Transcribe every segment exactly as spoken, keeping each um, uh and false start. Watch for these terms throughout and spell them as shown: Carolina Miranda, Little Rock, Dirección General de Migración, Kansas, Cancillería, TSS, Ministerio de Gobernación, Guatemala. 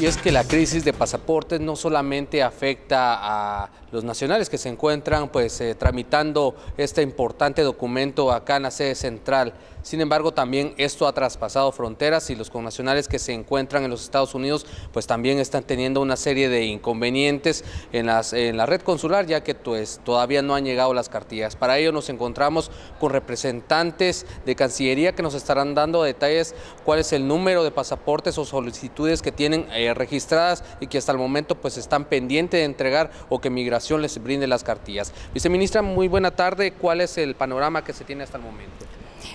Y es que la crisis de pasaportes no solamente afecta a los nacionales que se encuentran pues, eh, tramitando este importante documento acá en la sede central. Sin embargo, también esto ha traspasado fronteras y los connacionales que se encuentran en los Estados Unidos pues también están teniendo una serie de inconvenientes en, las, en la red consular, ya que pues, todavía no han llegado las cartillas. Para ello nos encontramos con representantes de Cancillería que nos estarán dando detalles cuál es el número de pasaportes o solicitudes que tienen eh, registradas y que hasta el momento pues están pendientes de entregar o que Migración les brinde las cartillas. Viceministra, muy buena tarde. ¿Cuál es el panorama que se tiene hasta el momento?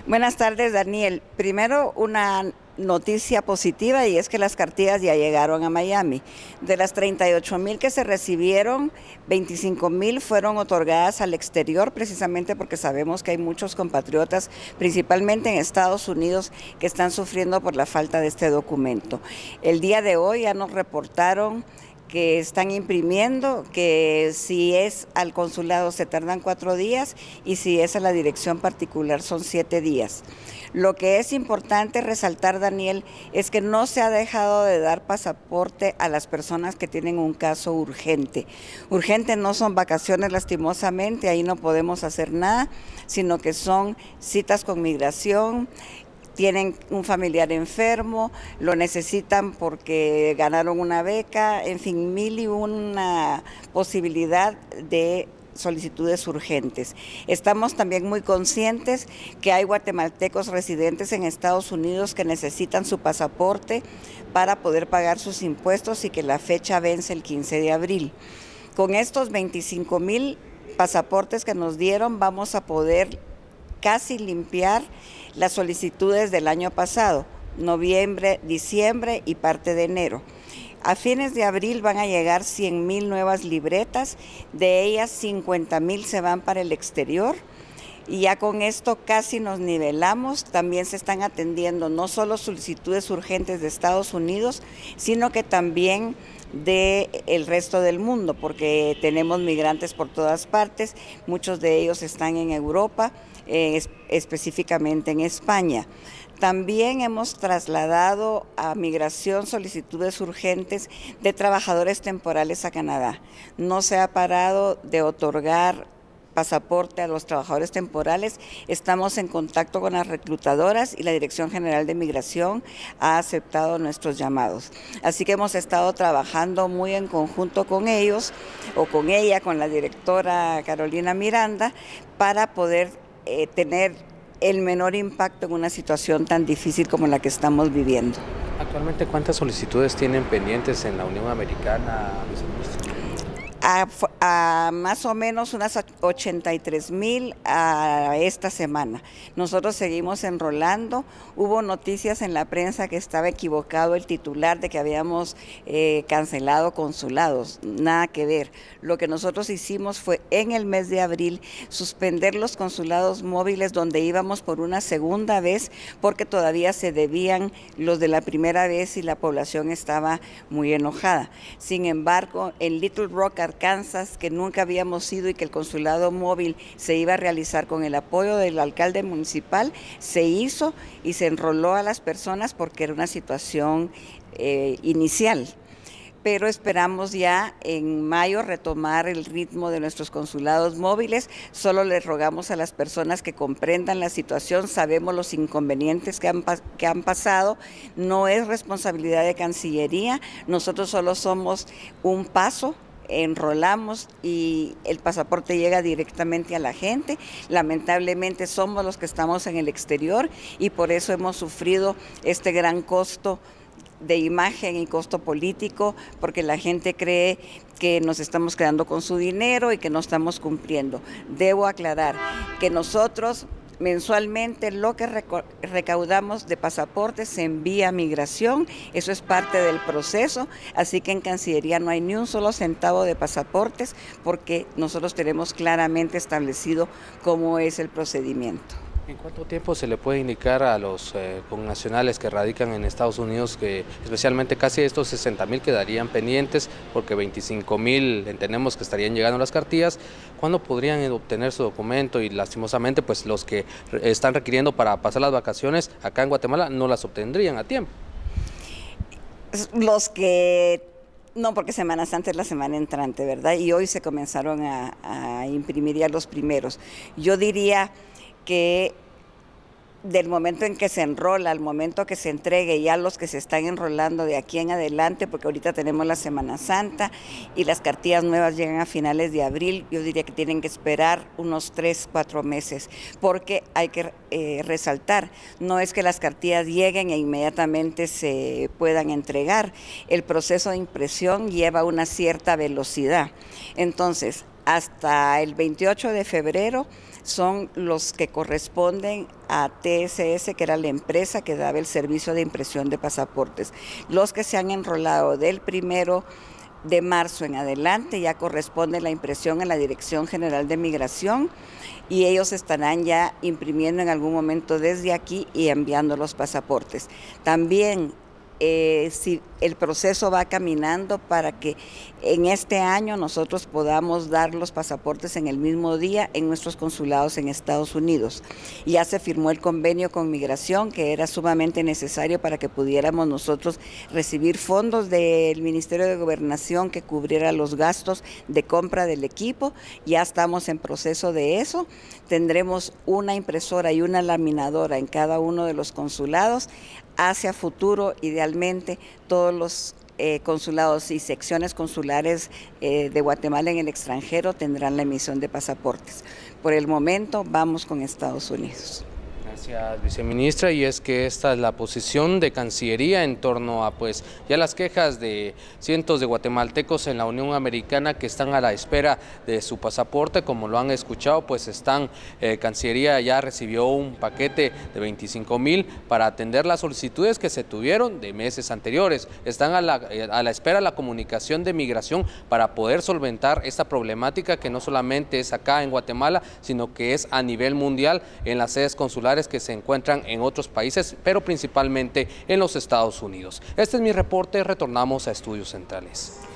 Buenas tardes, Daniel. Primero, una noticia positiva y es que las cartillas ya llegaron a Miami. De las treinta y ocho mil que se recibieron, veinticinco mil fueron otorgadas al exterior, precisamente porque sabemos que hay muchos compatriotas, principalmente en Estados Unidos, que están sufriendo por la falta de este documento. El día de hoy ya nos reportaron que están imprimiendo, que si es al consulado se tardan cuatro días y si es a la dirección particular son siete días. Lo que es importante resaltar, Daniel, es que no se ha dejado de dar pasaporte a las personas que tienen un caso urgente. Urgente no son vacaciones, lastimosamente, ahí no podemos hacer nada, sino que son citas con migración, tienen un familiar enfermo, lo necesitan porque ganaron una beca, en fin, mil y una posibilidad de solicitudes urgentes. Estamos también muy conscientes que hay guatemaltecos residentes en Estados Unidos que necesitan su pasaporte para poder pagar sus impuestos y que la fecha vence el quince de abril. Con estos veinticinco mil pasaportes que nos dieron vamos a poder casi limpiar las solicitudes del año pasado, noviembre, diciembre y parte de enero. A fines de abril van a llegar cien mil nuevas libretas, de ellas cincuenta mil se van para el exterior y ya con esto casi nos nivelamos. También se están atendiendo no solo solicitudes urgentes de Estados Unidos, sino que también del resto del mundo, porque tenemos migrantes por todas partes, muchos de ellos están en Europa, eh, específicamente en España. También hemos trasladado a migración solicitudes urgentes de trabajadores temporales a Canadá. No se ha parado de otorgar pasaporte a los trabajadores temporales. Estamos en contacto con las reclutadoras y la Dirección General de Migración ha aceptado nuestros llamados. Así que hemos estado trabajando muy en conjunto con ellos o con ella, con la directora Carolina Miranda, para poder eh, tener el menor impacto en una situación tan difícil como la que estamos viviendo. Actualmente, ¿cuántas solicitudes tienen pendientes en la Unión Americana? A, a más o menos unas ochenta y tres mil a esta semana. Nosotros seguimos enrolando. Hubo noticias en la prensa que estaba equivocado el titular de que habíamos eh, cancelado consulados. Nada que ver. Lo que nosotros hicimos fue en el mes de abril suspender los consulados móviles donde íbamos por una segunda vez porque todavía se debían los de la primera vez y la población estaba muy enojada. Sin embargo, en Little Rock, Kansas, que nunca habíamos ido y que el consulado móvil se iba a realizar con el apoyo del alcalde municipal, se hizo y se enroló a las personas porque era una situación eh, inicial. Pero esperamos ya en mayo retomar el ritmo de nuestros consulados móviles. Solo les rogamos a las personas que comprendan la situación, sabemos los inconvenientes que han, que han pasado, no es responsabilidad de Cancillería, nosotros solo somos un paso, enrolamos y el pasaporte llega directamente a la gente. Lamentablemente somos los que estamos en el exterior y por eso hemos sufrido este gran costo de imagen y costo político, porque la gente cree que nos estamos quedando con su dinero y que no estamos cumpliendo. Debo aclarar que nosotros mensualmente lo que recaudamos de pasaportes se envía a migración, eso es parte del proceso, así que en Cancillería no hay ni un solo centavo de pasaportes porque nosotros tenemos claramente establecido cómo es el procedimiento. ¿En cuánto tiempo se le puede indicar a los eh, connacionales que radican en Estados Unidos que especialmente casi estos sesenta mil quedarían pendientes porque veinticinco mil entendemos que estarían llegando las cartillas? ¿Cuándo podrían obtener su documento? Y lastimosamente pues los que están requiriendo para pasar las vacaciones acá en Guatemala no las obtendrían a tiempo. Los que... No, porque Semana Santa es la semana entrante, ¿verdad? Y hoy se comenzaron a, a imprimir ya los primeros. Yo diría que del momento en que se enrola, al momento que se entregue, ya los que se están enrolando de aquí en adelante, porque ahorita tenemos la Semana Santa y las cartillas nuevas llegan a finales de abril, yo diría que tienen que esperar unos tres, cuatro meses, porque hay que eh, resaltar, no es que las cartillas lleguen e inmediatamente se puedan entregar, el proceso de impresión lleva una cierta velocidad, entonces hasta el veintiocho de febrero son los que corresponden a T S S, que era la empresa que daba el servicio de impresión de pasaportes. Los que se han enrolado del primero de marzo en adelante ya corresponde la impresión a la Dirección General de Migración y ellos estarán ya imprimiendo en algún momento desde aquí y enviando los pasaportes. También Eh, si el proceso va caminando para que en este año nosotros podamos dar los pasaportes en el mismo día en nuestros consulados en Estados Unidos. Ya se firmó el convenio con Migración, que era sumamente necesario para que pudiéramos nosotros recibir fondos del Ministerio de Gobernación que cubriera los gastos de compra del equipo. Ya estamos en proceso de eso. Tendremos una impresora y una laminadora en cada uno de los consulados. Hacia futuro, idealmente, todos los eh, consulados y secciones consulares eh, de Guatemala en el extranjero tendrán la emisión de pasaportes. Por el momento, vamos con Estados Unidos. Gracias, viceministra, y es que esta es la posición de Cancillería en torno a pues ya las quejas de cientos de guatemaltecos en la Unión Americana que están a la espera de su pasaporte, como lo han escuchado, pues están, eh, Cancillería ya recibió un paquete de veinticinco mil para atender las solicitudes que se tuvieron de meses anteriores, están a la, a la espera de la comunicación de migración para poder solventar esta problemática que no solamente es acá en Guatemala, sino que es a nivel mundial en las sedes consulares que se encuentran en otros países, pero principalmente en los Estados Unidos. Este es mi reporte, retornamos a Estudios Centrales.